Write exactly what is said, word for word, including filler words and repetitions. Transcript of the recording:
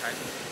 time.